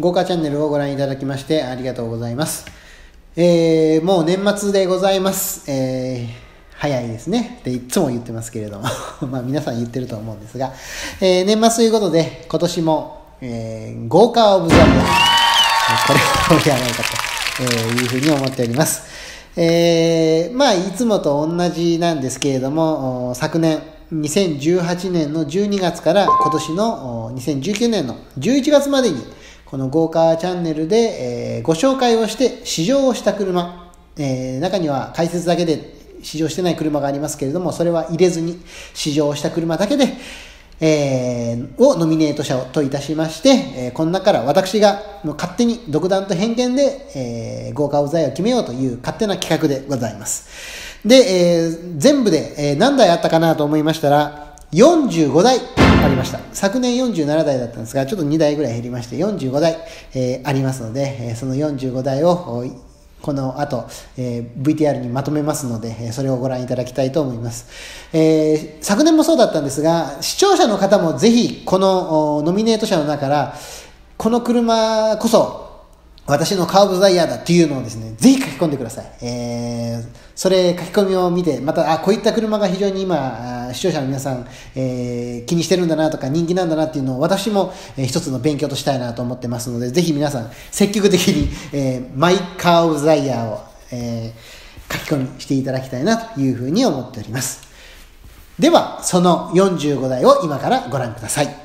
Go!Carチャンネルをご覧いただきましてありがとうございます。もう年末でございます。早いですねっていつも言ってますけれども、まあ皆さん言ってると思うんですが、年末ということで今年も、Go!Car of the Year、これをやらないかというふうに思っております。まあいつもと同じなんですけれども、昨年2018年の12月から今年の2019年の11月までにこのGo!Carチャンネルで、ご紹介をして試乗をした車、中には解説だけで試乗してない車がありますけれども、それは入れずに試乗した車だけで、をノミネート者といたしまして、この中から私が勝手に独断と偏見で、Go!Car of the Yearを決めようという勝手な企画でございます。で、全部で、何台あったかなと思いましたら、45台ありました。昨年47台だったんですが、ちょっと2台ぐらい減りまして、45台、ありますので、その45台を、この後、VTR にまとめますので、それをご覧いただきたいと思います。昨年もそうだったんですが、視聴者の方もぜひ、このノミネート者の中から、この車こそ、私のカーブザイヤーだっていうのをですね、ぜひ書き込んでください。それ書き込みを見て、また、こういった車が非常に今、視聴者の皆さん、気にしてるんだなとか人気なんだなっていうのを私も、一つの勉強としたいなと思ってますので、ぜひ皆さん、積極的に、マイカーオブザイヤーを、書き込みしていただきたいなというふうに思っております。では、その45台を今からご覧ください。